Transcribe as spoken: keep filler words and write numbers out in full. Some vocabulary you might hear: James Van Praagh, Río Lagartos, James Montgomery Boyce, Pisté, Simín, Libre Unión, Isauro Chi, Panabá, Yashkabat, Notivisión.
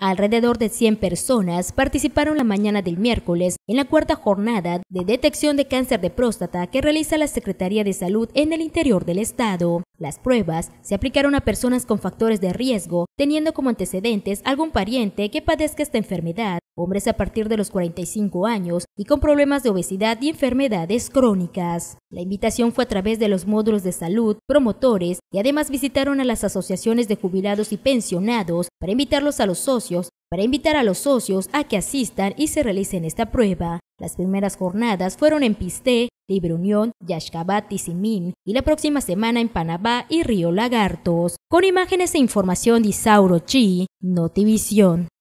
Alrededor de cien personas participaron la mañana del miércoles en la cuarta jornada de detección de cáncer de próstata que realiza la Secretaría de Salud en el interior del estado. Las pruebas se aplicaron a personas con factores de riesgo, teniendo como antecedentes algún pariente que padezca esta enfermedad, hombres a partir de los cuarenta y cinco años y con problemas de obesidad y enfermedades crónicas. La invitación fue a través de los módulos de salud, promotores y además visitaron a las asociaciones de jubilados y pensionados para invitarlos a los socios, para invitar a los socios a que asistan y se realicen esta prueba. Las primeras jornadas fueron en Pisté, Libre Unión, Yashkabat y Simín, y la próxima semana en Panabá y Río Lagartos. Con imágenes e información de Isauro Chi, Notivisión.